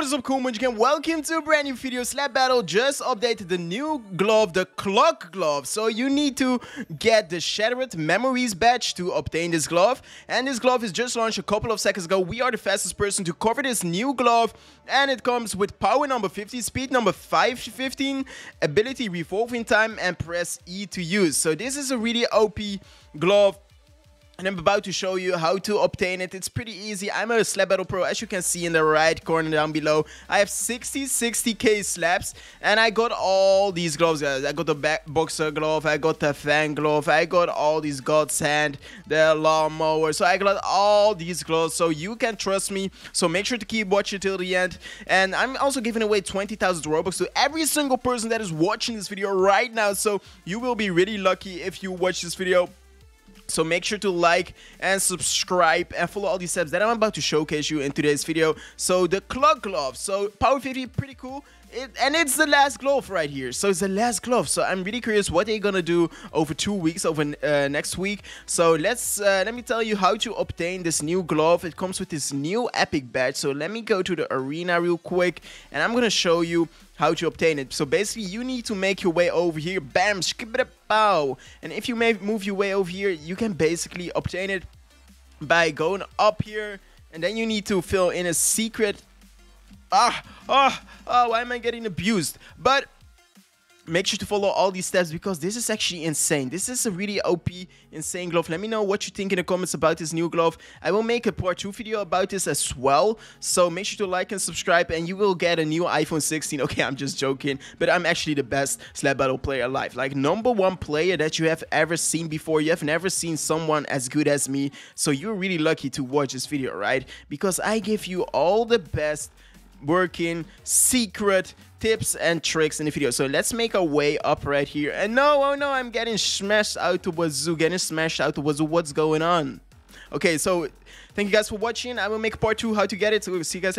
What is up, cool munch gang? Welcome to a brand new video. Slap Battle just updated the new glove, the Clock Glove. So you need to get the Shattered Memories Badge to obtain this glove. And this glove is just launched a couple of seconds ago. We are the fastest person to cover this new glove. And it comes with power number 50, speed number 515, ability revolving time, and press E to use. So this is a really OP glove. And I'm about to show you how to obtain it. It's pretty easy. I'm a Slap Battle Pro, as you can see in the right corner down below. I have 60k slaps, and I got all these gloves, guys. I got the boxer glove, I got the fan glove, I got all these God's Hand, the lawnmower. So I got all these gloves, so you can trust me. So make sure to keep watching till the end. And I'm also giving away 20,000 Robux to every single person that is watching this video right now. So you will be really lucky if you watch this video. So make sure to like and subscribe and follow all these steps that I'm about to showcase you in today's video. So the Clock Glove, so power 50, pretty cool. And it's the last glove right here. So it's the last glove. So I'm really curious what they're gonna do over 2 weeks, over next week. So let me tell you how to obtain this new glove. It comes with this new epic badge. So let me go to the arena real quick, and I'm gonna show you how to obtain it. So basically, you need to make your way over here. Bam, skip it, pow. And if you move your way over here, you can basically obtain it by going up here, and then you need to fill in a secret. Why am I getting abused? But make sure to follow all these steps, because this is actually insane. This is a really OP, insane glove. Let me know what you think in the comments about this new glove. I will make a part 2 video about this as well. So make sure to like and subscribe, and you will get a new iPhone 16. Okay, I'm just joking. But I'm actually the best Slap Battle player alive. Like, #1 player that you have ever seen before. You have never seen someone as good as me. So you're really lucky to watch this video, right? Because I give you all the best working secret tips and tricks in the video. So let's make our way up right here. And no, oh no, I'm getting smashed out the wazoo, what's going on? Okay, so thank you guys for watching. I will make part 2 how to get it. So we'll see you guys later.